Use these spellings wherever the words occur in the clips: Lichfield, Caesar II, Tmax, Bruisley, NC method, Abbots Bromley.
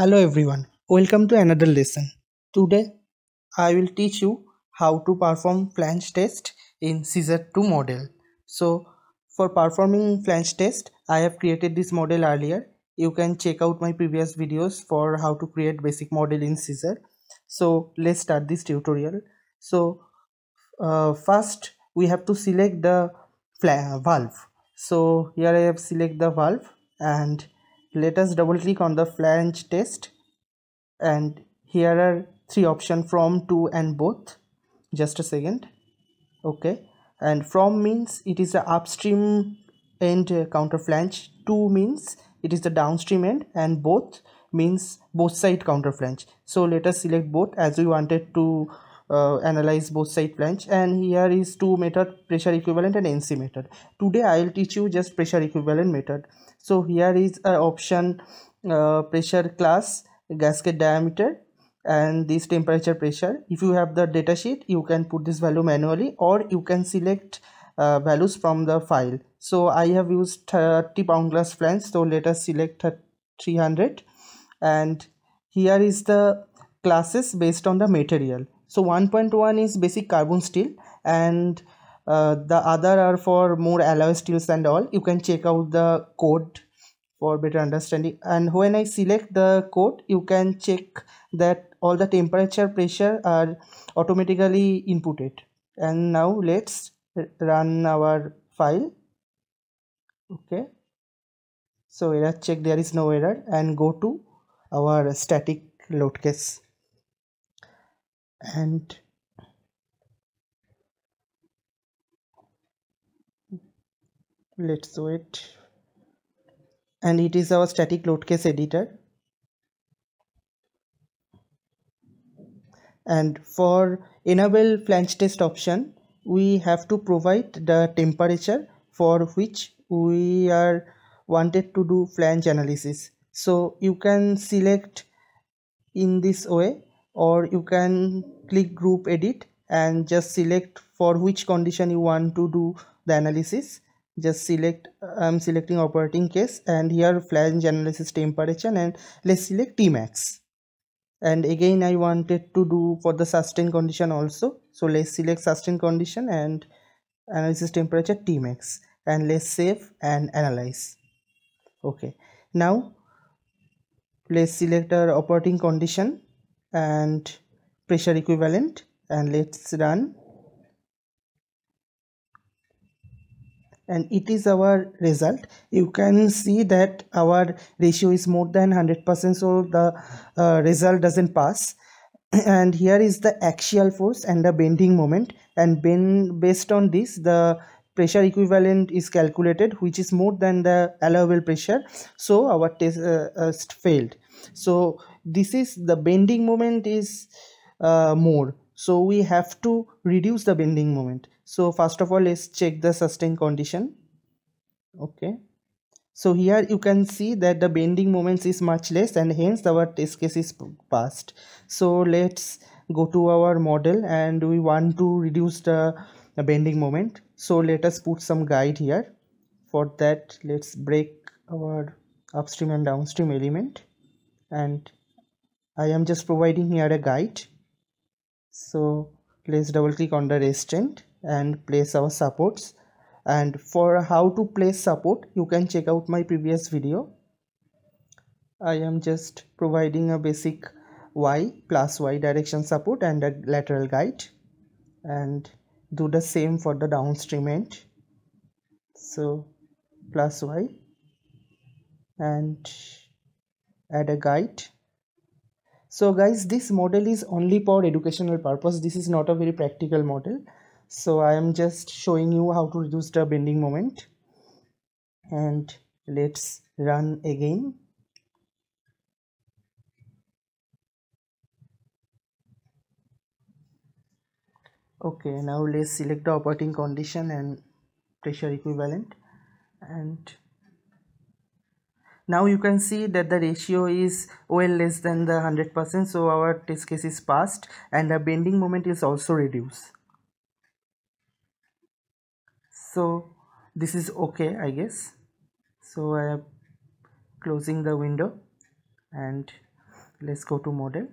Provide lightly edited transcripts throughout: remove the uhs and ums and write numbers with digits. Hello everyone, welcome to another lesson. Today I will teach you how to perform flange test in Caesar II model. So for performing flange test, I have created this model earlier. You can check out my previous videos for how to create basic model in Caesar. So let's start this tutorial. So first we have to select the valve. So here I have select the valve, and let us double click on the flange test, and here are three options: from, to, and both. Just a second. Okay, and from means it is the upstream end counter flange, to means it is the downstream end, and both means both side counter flange. So let us select both, as we wanted to analyze both side flange. And here is two method: pressure equivalent and NC method. Today I will teach you just pressure equivalent method. So here is a option pressure class, gasket diameter, and this temperature pressure. If you have the data sheet, you can put this value manually, or you can select values from the file. So I have used 30 pound glass flange, so let us select 300. And here is the classes based on the material. So 1.1 is basic carbon steel, and the other are for more alloy steels and all. You can check out the code for better understanding. And when I select the code, you can check that all the temperature pressure are automatically inputted. And now let's run our file. Okay, so error check, there is no error, and go to our static load case. And let's wait, and it is our static load case editor. And for enable flange test option, we have to provide the temperature for which we are wanted to do flange analysis. So you can select in this way, or you can click group edit and just select for which condition you want to do the analysis. Just select, I'm selecting operating case, and here flange analysis temperature, and let's select Tmax. And again I wanted to do for the sustained condition also, so let's select sustained condition and analysis temperature Tmax, and let's save and analyze. Okay, now let's select our operating condition and pressure equivalent, and let's run, and it is our result. You can see that our ratio is more than 100%, so the result doesn't pass. And here is the axial force and the bending moment, and based on this the pressure equivalent is calculated, which is more than the allowable pressure. So our test failed. So this is the bending moment is more, so we have to reduce the bending moment. So first of all, let's check the sustained condition. Okay, so here you can see that the bending moments is much less, and hence our test case is passed. So let's go to our model, and we want to reduce the bending moment. So let us put some guide here. For that, let's break our upstream and downstream element, and I am just providing here a guide. So let's double click on the restraint and place our supports. And for how to place support, you can check out my previous video. I am just providing a basic Y plus Y direction support and a lateral guide, and do the same for the downstream end. So plus Y and add a guide. So guys, this model is only for educational purpose. This is not a very practical model, so I am just showing you how to reduce the bending moment. And let's run again. Okay, now let's select the operating condition and pressure equivalent, and now you can see that the ratio is well less than the 100%, so our test case is passed, and the bending moment is also reduced. So this is okay, I guess. So I am closing the window, and Let's go to model.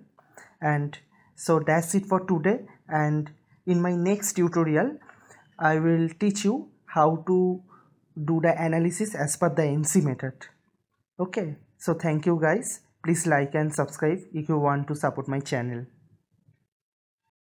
And so that's it for today, and in my next tutorial I will teach you how to do the analysis as per the NC method. Okay, so thank you guys. Please like and subscribe if you want to support my channel.